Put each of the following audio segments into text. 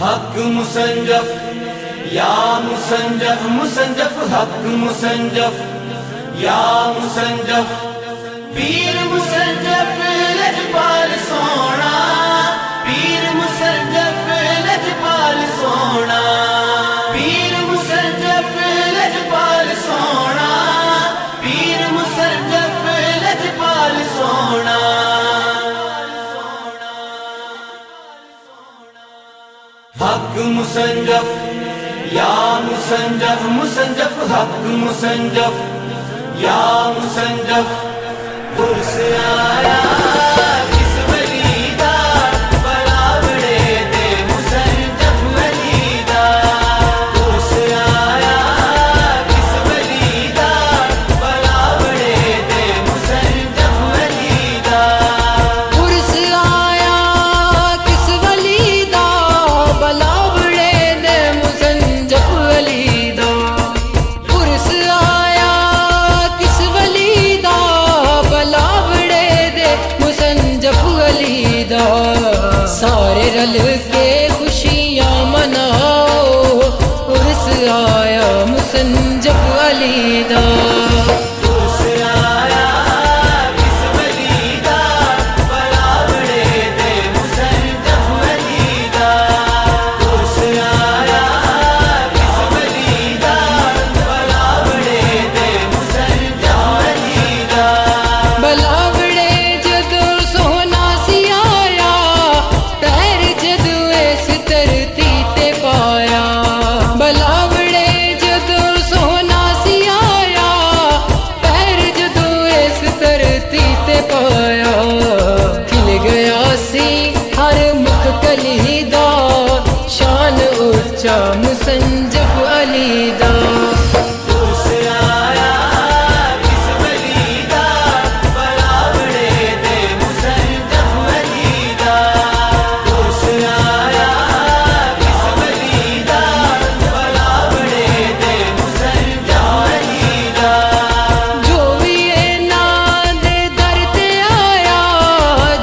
हक मुसंजफ या मुसंजफ मुसंजफ हक मुसंजफ या मुसंजफ पीर मुसंजफ लजपाल सोना पीर मुसंजफ लजपाल सोना पीर मुसंजफ लजपाल सोना पीर मुसंजफ लजपाल सोना। हक मुसंजफ या मुसंजफ मुसंजफ हक मुसंजफ या मुसंजफ उर्स आया किस वली दा बड़ा बड़े दे मुसंजफ वली दा उर्स आया किस वली दा बड़ा बड़े दे मुसंजफ वली दा उर्स आया किस वली दा बला बड़े ने मुसंजफ वली दा उर्स आया किस वली दा बला बड़े दे मुसंजफ वली दा। सारे रल के खुशियाँ मनाओ उर्स आया मुसंजफ वली दा। मुसंजफ वली दा उर्स आया किस वली दा बड़ा बड़े दे मुसंजफ वली दा उर्स आया किस वली दा बड़ा बड़े दे मुसंजफ वली दा। जो भी ना दे दर ते आया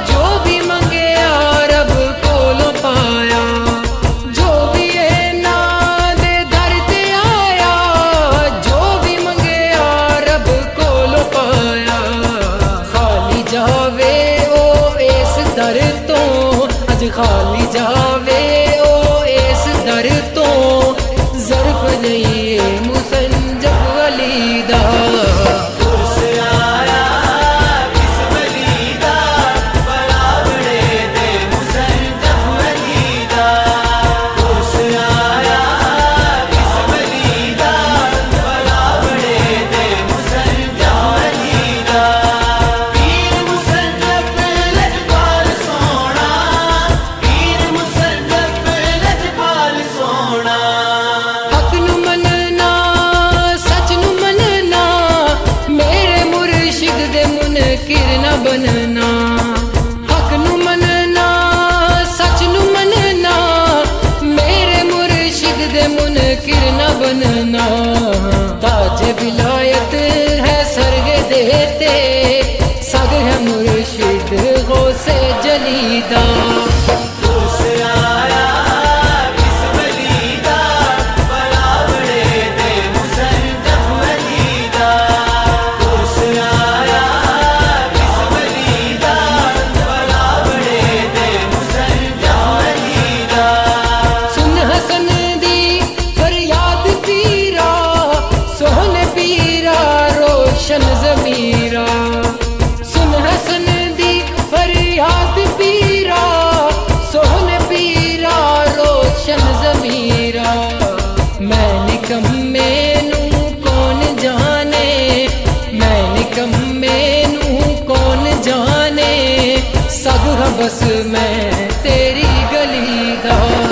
जो भी मंगे रब कोलो पाया जो भी खाली जावे ओ इस दर तो जरफ नहीं मुसंजफ वली दा उर्स आया किस वली दा बड़ा बड़े दे मुसंजफ वली दा उर्स आया किस वली दा बड़ा बड़े दे मुसंजफ वली दा। बनना हक नू मनना सच नू मनना मेरे मुर्शिद दे मुनकिर ना बनना। ताज विलायत है सरग देते सग है मुर्शिद गौसे जली दा उर्स आया किस वली दा बड़ा बड़े दे मुसंजफ वली दा उर्स आया ज़मीरा सुन हसन दी फरियाद पीरा सोहन पीरा रोशन ज़मीरा। मैं निकम मेनू कौन जाने मैं निकम मेनू कौन जाने सग बस मैं तेरी गली दा।